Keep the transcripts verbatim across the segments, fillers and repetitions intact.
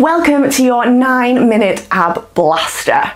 Welcome to your nine minute ab blaster.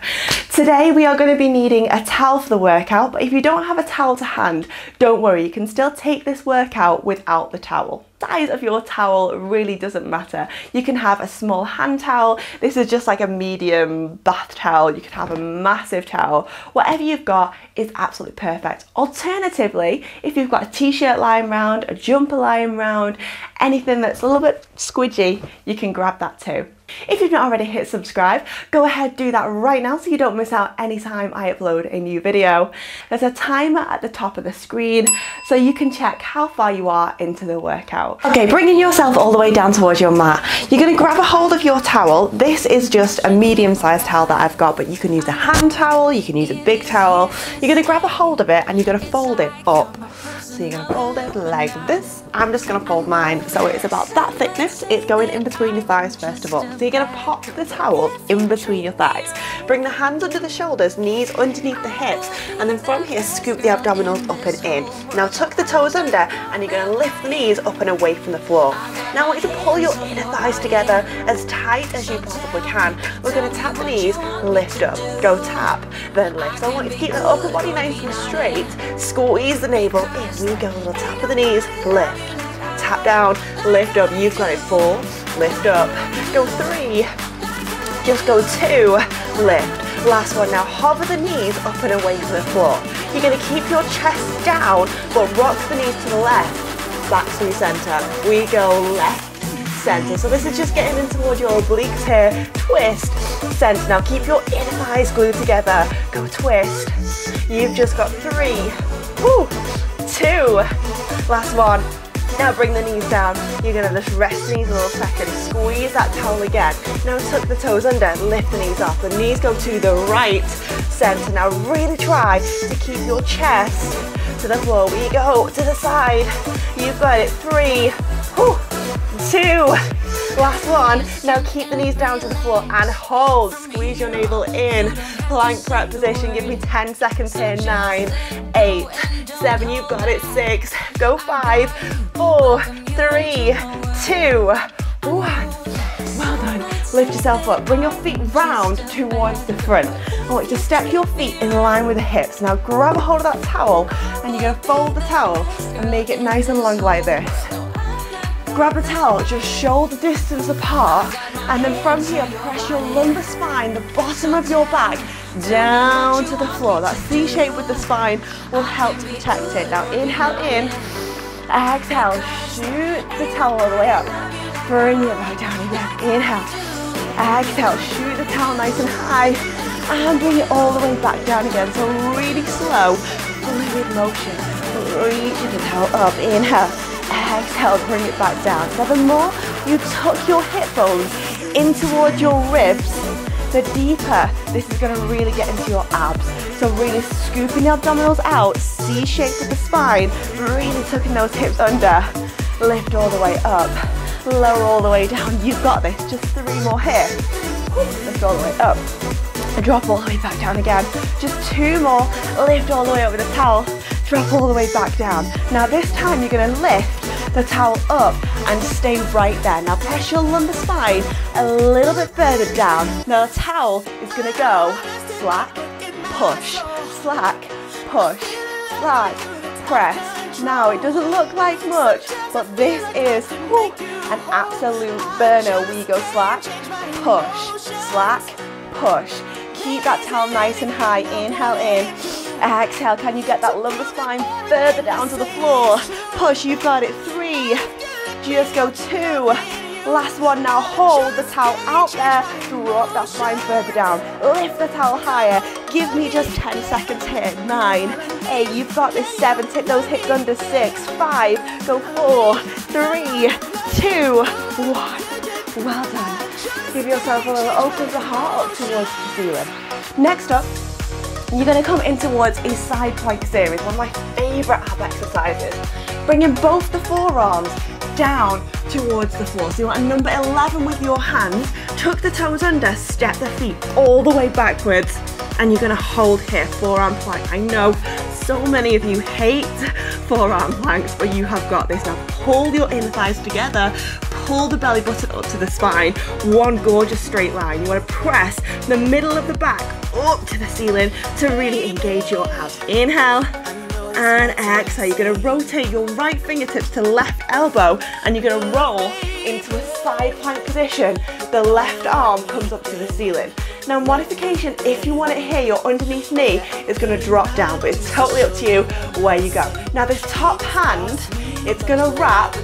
Today we are going to be needing a towel for the workout, but if you don't have a towel to hand, don't worry, you can still take this workout without the towel. Size of your towel really doesn't matter. You can have a small hand towel, this is just like a medium bath towel, you could have a massive towel, whatever you've got is absolutely perfect. Alternatively, if you've got a t-shirt lying round, a jumper lying round, anything that's a little bit squidgy, you can grab that too. If you've not already hit subscribe, go ahead, do that right now so you don't miss out any time I upload a new video. There's a timer at the top of the screen so you can check how far you are into the workout. Okay, bringing yourself all the way down towards your mat. You're going to grab a hold of your towel. This is just a medium-sized towel that I've got, but you can use a hand towel, you can use a big towel. You're going to grab a hold of it and you're going to fold it up. So you're going to fold it like this. I'm just going to fold mine so it's about that thickness. It's going in between your thighs first of all. So you're going to pop the towel in between your thighs. Bring the hands under the shoulders, knees underneath the hips, and then from here scoop the abdominals up and in. Now tuck the toes under and you're going to lift the knees up and away from the floor. Now I want you to pull your inner thighs together as tight as you possibly can. We're going to tap the knees, lift up, go tap, then lift. So I want you to keep the upper body nice and straight, squeeze the navel in. You go a little tap of the knees, lift, tap down, lift up, you've got it, four, lift up, go three, just go two, lift, last one. Now hover the knees up and away from the floor. You're going to keep your chest down, but rock the knees to the left, back to the centre, we go left, centre. So this is just getting in towards your obliques here, twist, centre. Now keep your inner thighs glued together, go twist, you've just got three, woo, two, last one. Now bring the knees down, you're going to just rest the knees a little second, squeeze that towel again. Now tuck the toes under, lift the knees up, the knees go to the right, centre. Now really try to keep your chest to the floor, we go to the side, you've got it, three, whew, two, last one. Now keep the knees down to the floor and hold, squeeze your navel in, plank prep position, give me ten seconds here, nine, eight, seven, you've got it, six, go five, four, three, two, one. Well done. Lift yourself up, bring your feet round towards the front. I want you to step your feet in line with the hips. Now grab a hold of that towel and you're going to fold the towel and make it nice and long like this. Grab the towel, just shoulder distance apart, and then from here press your lumbar spine, the bottom of your back, down to the floor. That C shape with the spine will help to protect it. Now inhale in, exhale, shoot the towel all the way up, bring it back down again, inhale, exhale, shoot the towel nice and high, and bring it all the way back down again. So really slow, fluid motion, reaching the towel up, inhale, exhale, bring it back down. Furthermore, you tuck your hip bones in towards your ribs. The deeper, this is going to really get into your abs. So really scooping the abdominals out, C-shape of the spine, really tucking those hips under. Lift all the way up, lower all the way down. You've got this, just three more here. Lift all the way up, and drop all the way back down again. Just two more, lift all the way up with a towel, drop all the way back down. Now this time you're going to lift the towel up and stay right there. Now press your lumbar spine a little bit further down. Now the towel is going to go slack, push, slack, push, slack, press. Now it doesn't look like much, but this is whoo, an absolute burner. We go slack, push, slack, push. Keep that towel nice and high. Inhale in. Exhale, can you get that lumbar spine further down to the floor? Push, you've got it, three, just go two, last one. Now hold the towel out there, drop that spine further down, lift the towel higher, give me just ten seconds here, nine, eight, you've got this, seven, tip those hips under, six, five, go four, three, two, one. Well done. Give yourself a little open the heart up towards the ceiling. Next up, you're going to come in towards a side plank series, one of my favourite ab exercises. Bringing both the forearms down towards the floor. So you want number eleven with your hands, tuck the toes under, step the feet all the way backwards, and you're going to hold here, forearm plank. I know so many of you hate forearm planks, but you have got this. Now pull your inner thighs together, pull the belly button up to the spine, one gorgeous straight line. You want to press the middle of the back up to the ceiling to really engage your abs. Inhale and exhale. You're going to rotate your right fingertips to left elbow and you're going to roll into a side plank position. The left arm comes up to the ceiling. Now modification, if you want it here, your underneath knee is going to drop down, but it's totally up to you where you go. Now this top hand, it's going to wrap,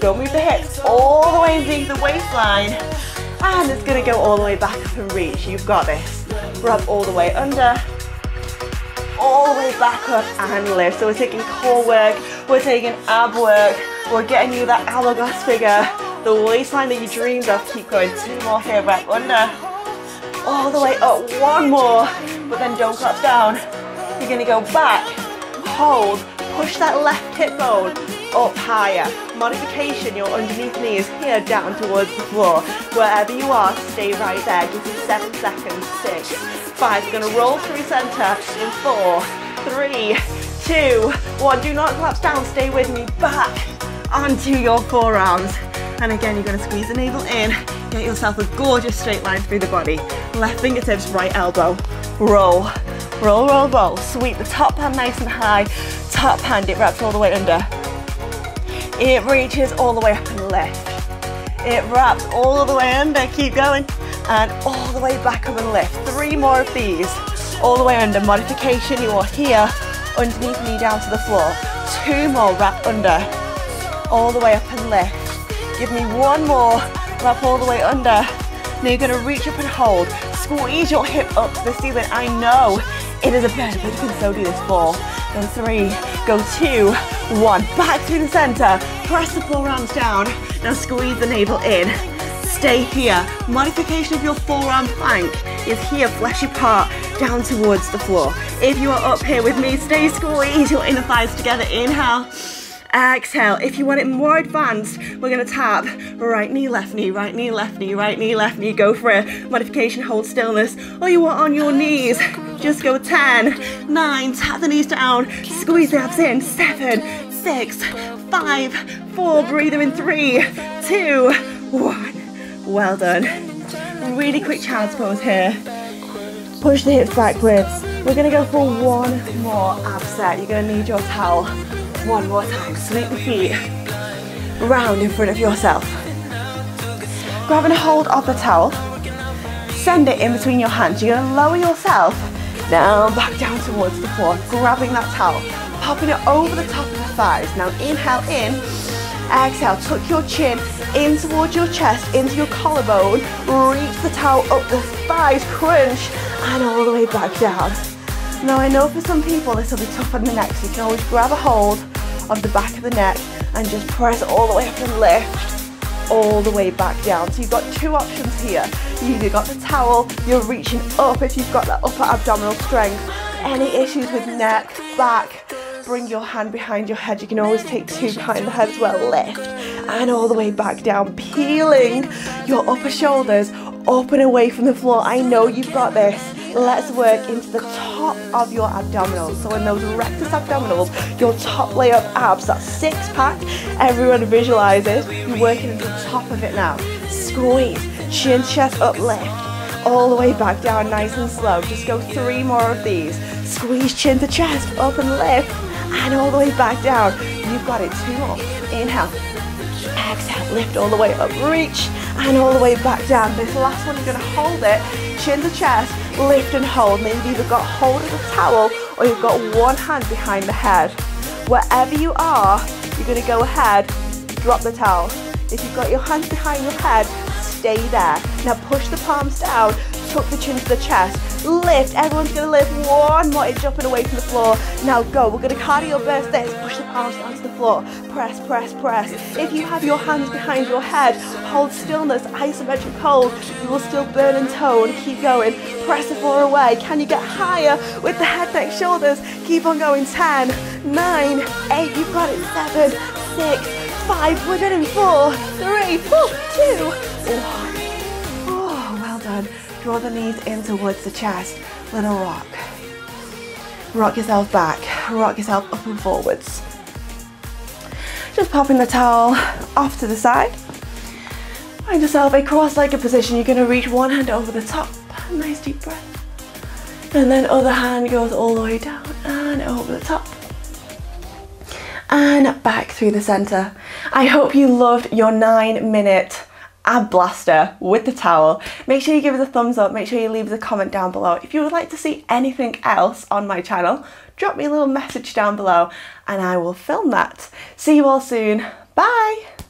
don't move the hips, all the way into the waistline, and it's going to go all the way back up and reach. You've got this. Wrap all the way under, all the way back up and lift. So we're taking core work, we're taking ab work, we're getting you that hourglass figure, the waistline that you dreamed of. Keep going, two more here, back under, all the way up, one more, but then don't collapse down. You're going to go back, hold, push that left hip bone up higher. Modification, your underneath knee is here, down towards the floor. Wherever you are, stay right there. Give you seven seconds, six, five. You're going to roll through center in four, three, two, one. Do not collapse down, stay with me. Back onto your forearms. And again, you're going to squeeze the navel in, get yourself a gorgeous straight line through the body. Left fingertips, right elbow, roll, roll, roll, roll. Sweep the top hand nice and high, top hand, it wraps all the way under. It reaches all the way up and lift. It wraps all the way under, keep going. And all the way back up and lift. Three more of these. All the way under, modification, you are here, underneath knee down to the floor. Two more, wrap under. All the way up and lift. Give me one more, wrap all the way under. Now you're gonna reach up and hold. Squeeze your hip up to the ceiling. I know it is a burden, but you can so do this four. Then three, go two, one. Back through the center, press the forearms down. Now squeeze the navel in, stay here. Modification of your forearm plank is here, fleshy part, down towards the floor. If you are up here with me, stay squeeze your inner thighs together, inhale, exhale. If you want it more advanced, we're gonna tap right knee, left knee, right knee, left knee, right knee, left knee, go for it. Modification, hold stillness, or you are on your knees. Just go ten, nine, tap the knees down, squeeze the abs in, seven, six, five, four, breathe in, three, two, one. Well done. Really quick child's pose here. Push the hips backwards. We're gonna go for one more ab set. You're gonna need your towel. One more time, sweep the feet round in front of yourself. Grabbing a hold of the towel, send it in between your hands. You're gonna lower yourself down, back down towards the floor, grabbing that towel, popping it over the top of the thighs. Now inhale in, exhale, tuck your chin in towards your chest, into your collarbone, reach the towel up the thighs, crunch, and all the way back down. Now I know for some people this will be tough on the neck, so you can always grab a hold of the back of the neck and just press all the way up and lift, all the way back down. So you've got two options here. You've either got the towel, you're reaching up if you've got that upper abdominal strength. Any issues with neck, back, bring your hand behind your head. You can always take two behind the head as well, lift, and all the way back down, peeling your upper shoulders up and away from the floor. I know you've got this. Let's work into the top of your abdominals. So in those rectus abdominals, your top layer of abs, that six pack, everyone visualizes, you're working into the top of it now. Squeeze, chin, chest up, lift. All the way back down, nice and slow. Just go three more of these. Squeeze chin to chest, up and lift. And all the way back down. You've got it, two more. Inhale, exhale, lift all the way up, reach, and all the way back down. This last one, you're gonna hold it, chin to chest, lift and hold. Now you've either got hold of the towel or you've got one hand behind the head. Wherever you are, you're gonna go ahead, drop the towel. If you've got your hands behind your head, stay there. Now push the palms down, tuck the chin to the chest, lift, everyone's gonna lift, one more, it's jumping away from the floor. Now go, we're gonna cardio burst this, push the palms onto the floor, press, press, press. If you have your hands behind your head, hold stillness, isometric hold, you will still burn and tone, keep going, press the floor away. Can you get higher with the head, neck, shoulders? Keep on going, ten, nine, eight, you've got it, seven, six, five, we're doing four, three, four, two, one. Oh, well done. Draw the knees in towards the chest, little rock. Rock yourself back, rock yourself up and forwards. Just popping the towel off to the side. Find yourself a cross-legged position. You're going to reach one hand over the top. Nice deep breath. And then other hand goes all the way down and over the top. And back through the center. I hope you loved your nine minute ab blaster with the towel. Make sure you give us a thumbs up. Make sure you leave us a comment down below. If you would like to see anything else on my channel, drop me a little message down below and I will film that. See you all soon. Bye.